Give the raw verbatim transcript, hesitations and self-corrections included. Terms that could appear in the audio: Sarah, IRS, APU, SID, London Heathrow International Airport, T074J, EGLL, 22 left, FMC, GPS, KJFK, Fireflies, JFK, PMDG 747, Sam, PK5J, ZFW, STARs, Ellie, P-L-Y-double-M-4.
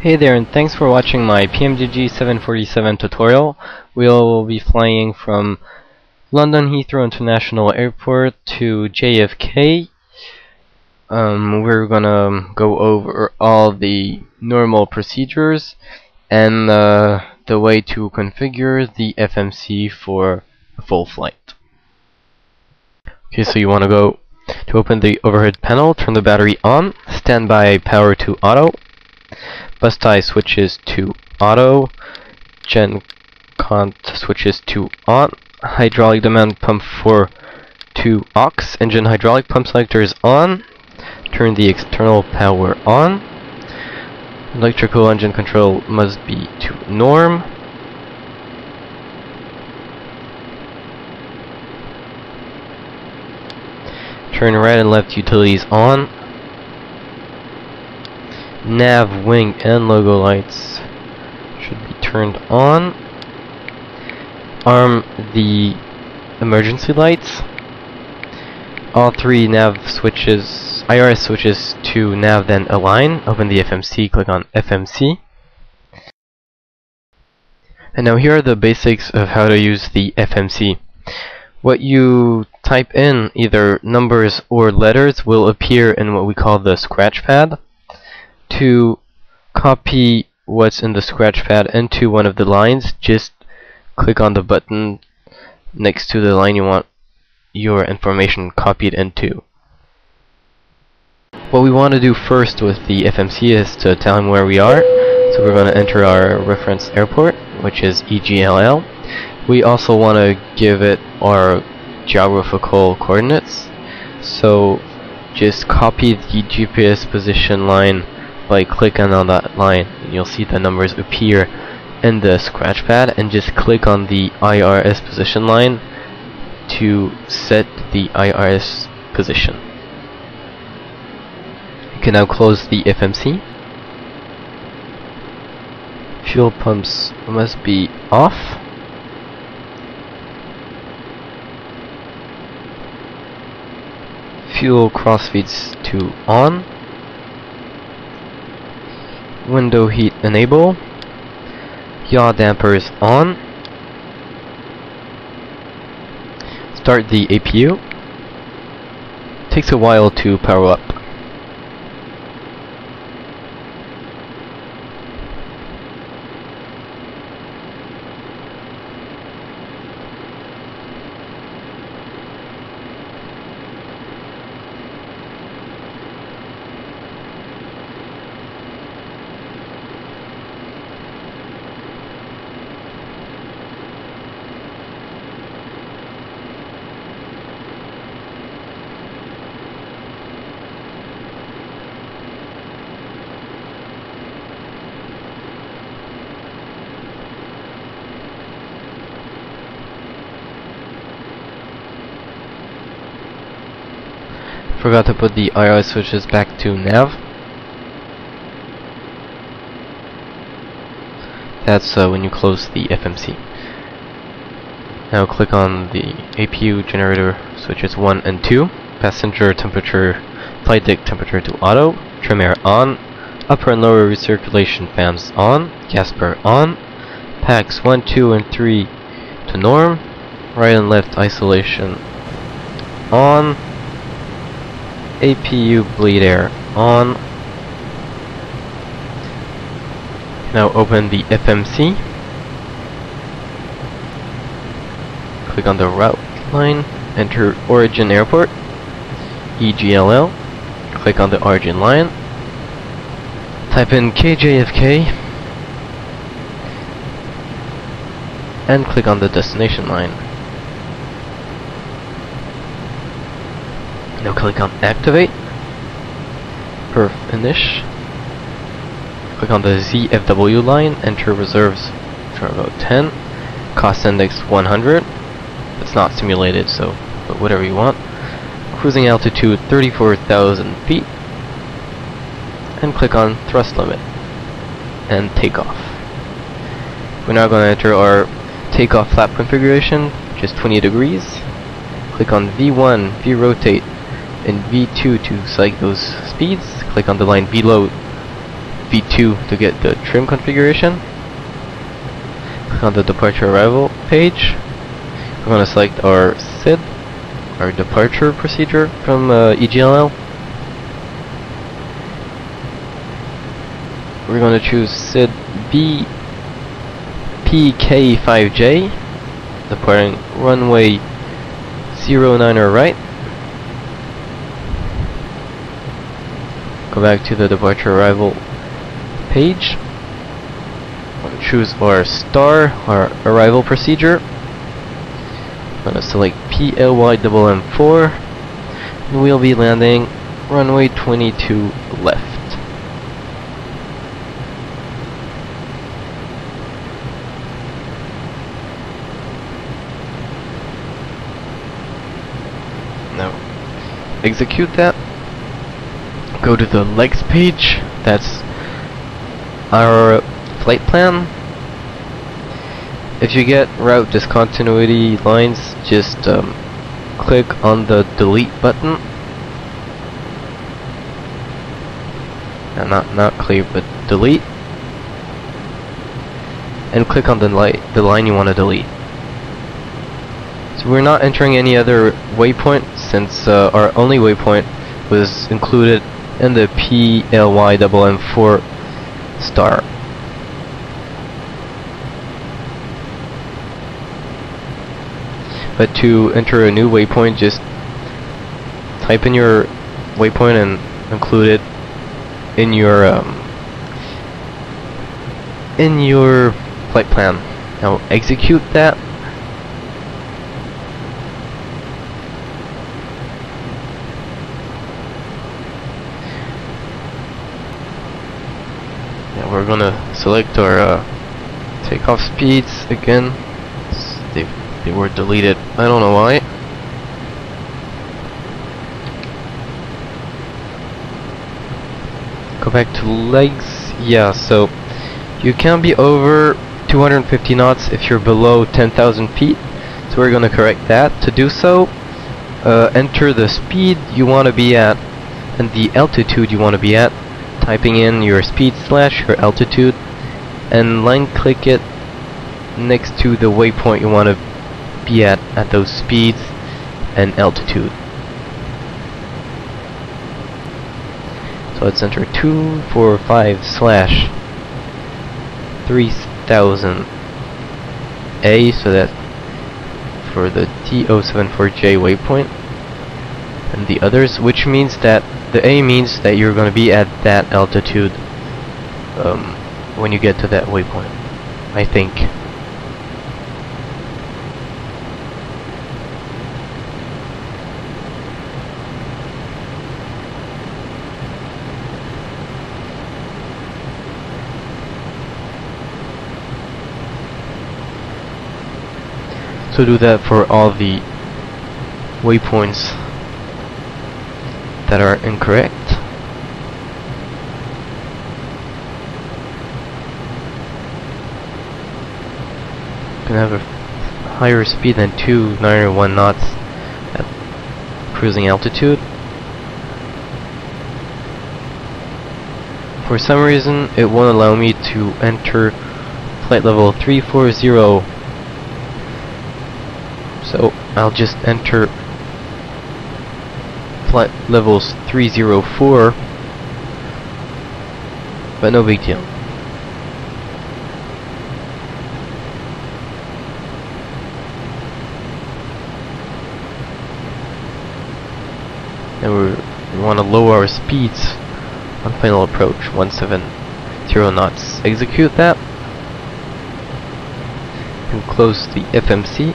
Hey there, and thanks for watching my P M D G seven forty-seven tutorial. We will be flying from London Heathrow International Airport to J F K. Um, we're gonna go over all the normal procedures and uh, the way to configure the F M C for a full flight. Okay, so you want to go to open the overhead panel, turn the battery on, standby power to auto. Bus tie switches to auto, gen cont switches to on, hydraulic demand pump four to aux, engine hydraulic pump selector is on, turn the external power on, electrical engine control must be to norm, turn right and left utilities on, nav, wing, and logo lights should be turned on. Arm the emergency lights. All three nav switches, I R S switches to nav, then align. Open the F M C, click on F M C. And now here are the basics of how to use the F M C. What you type in, either numbers or letters, will appear in what we call the scratch pad. To copy what's in the scratch pad into one of the lines, just click on the button next to the line you want your information copied into. What we want to do first with the F M C is to tell him where we are, so we're going to enter our reference airport, which is E G L L. We also want to give it our geographical coordinates, so just copy the G P S position line by clicking on that line. You'll see the numbers appear in the scratch pad, and just click on the I R S position line to set the I R S position. You can now close the F M C. Fuel pumps must be off. Fuel crossfeeds to on. Window heat enable, yaw dampers on, start the A P U, takes a while to power up. Forgot to put the I R S switches back to nav. That's uh, when you close the F M C. Now click on the A P U generator switches one and two. Passenger temperature, flight deck temperature to auto. Trim air on. Upper and lower recirculation fans on. Gasper on. Packs one, two, and three to norm. Right and left isolation on. A P U bleed air on. Now open the F M C. Click on the route line. Enter origin airport, E G L L. Click on the origin line. Type in K J F K. And click on the destination line. Now click on activate, perf finish, click on the Z F W line, enter reserves turbo ten, cost index one hundred, it's not simulated, so but whatever you want, cruising altitude thirty-four thousand feet, and click on thrust limit, and takeoff. We're now going to enter our takeoff flap configuration, which is twenty degrees, click on V one, V rotate, and V two to select those speeds. Click on the line below V two to get the trim configuration. On the departure arrival page, we're going to select our S I D, our departure procedure from uh, E G L L. We're going to choose S I D B P K five J, departing runway zero nine R right. Go back to the departure arrival page. Choose our STAR, our arrival procedure. I'm going to select P L Y double M four, and we'll be landing runway twenty-two left. Now, execute that. Go to the legs page. That's our flight plan. If you get route discontinuity lines, just um, click on the delete button. No, not not clear, but delete, and click on the light the line you want to delete. So we're not entering any other waypoint, since uh, our only waypoint was included in the P L Y double M four star. But to enter a new waypoint, just type in your waypoint and include it in your um, in your flight plan. Now execute that. Now we're gonna select our uh, takeoff speeds again. They've They were deleted. I don't know why. Go back to legs. Yeah, so you can be over two hundred fifty knots if you're below ten thousand feet. So we're going to correct that. To do so, uh, enter the speed you want to be at and the altitude you want to be at, typing in your speed slash your altitude, and line click it next to the waypoint you want to be at at those speeds and altitude. So let's enter two four five slash three thousand A, so that for the T zero seven four J waypoint and the others, which means that the A means that you're going to be at that altitude um, when you get to that waypoint, I think. So do that for all the waypoints that are incorrect. You can have a higher speed than two ninety-one knots at cruising altitude. For some reason, it won't allow me to enter flight level three four zero. So I'll just enter flight levels three zero four, but no big deal. And we want to lower our speeds on final approach, one seventy knots. Execute that and close the F M C.